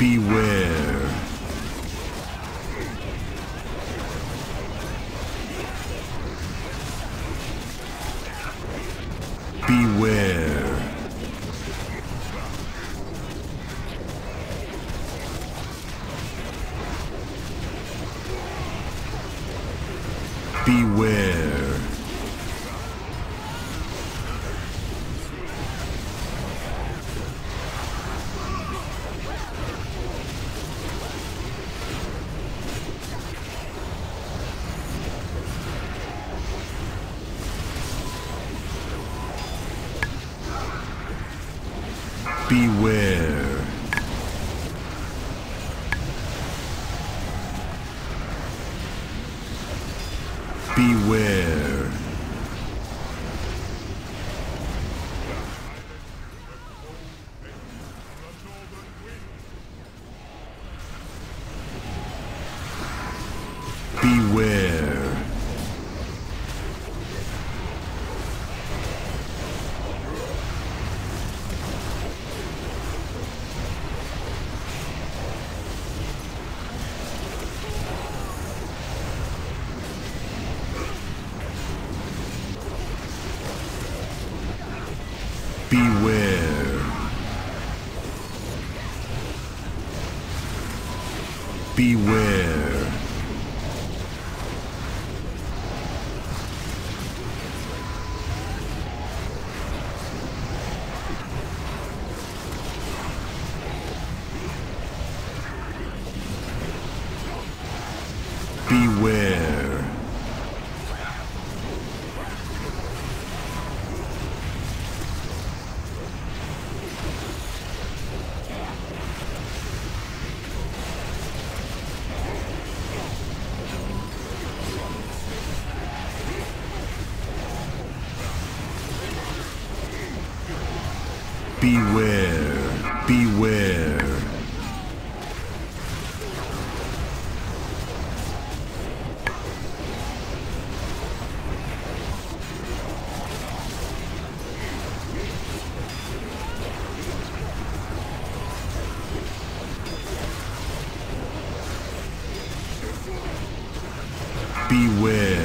Beware. Beware. Beware. Beware. Beware. Beware. Beware. Beware. Beware. Beware, beware. Beware.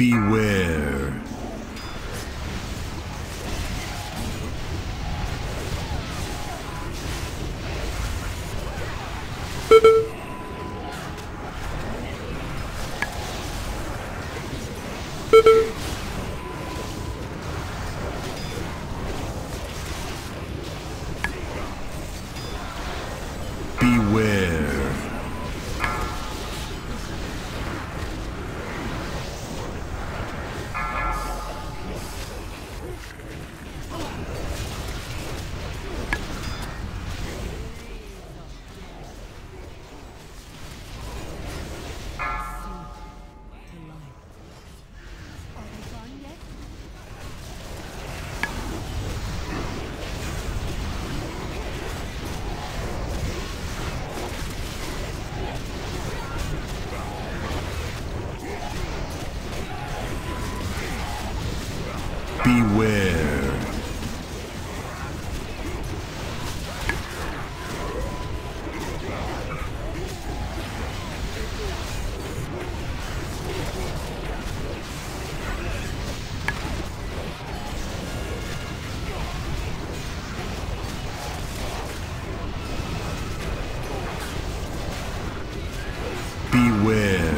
Beware. Beware. Beware.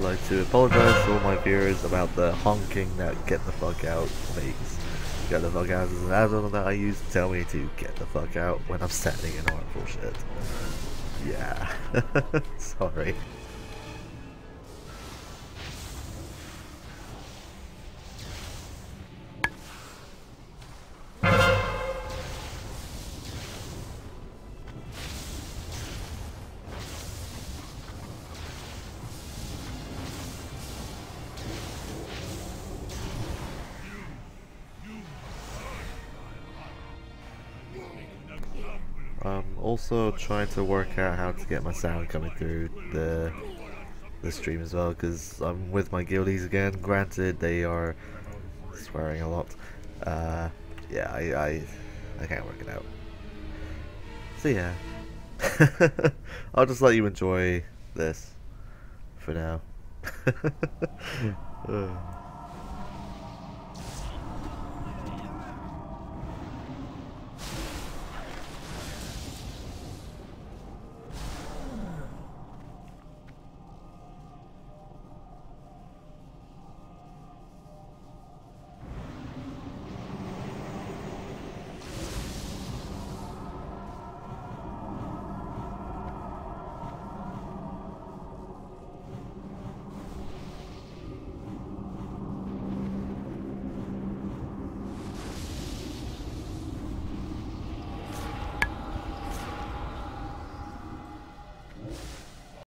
I'd like to apologize to all my viewers about the honking that "get the fuck out" makes. "Get the fuck out" is an add-on that I use to tell me to get the fuck out when I'm standing in horrible shit. Yeah. Sorry. I'm also trying to work out how to get my sound coming through the stream as well, because I'm with my guildies again. Granted, they are swearing a lot. Yeah, I can't work it out. So yeah, I'll just let you enjoy this for now.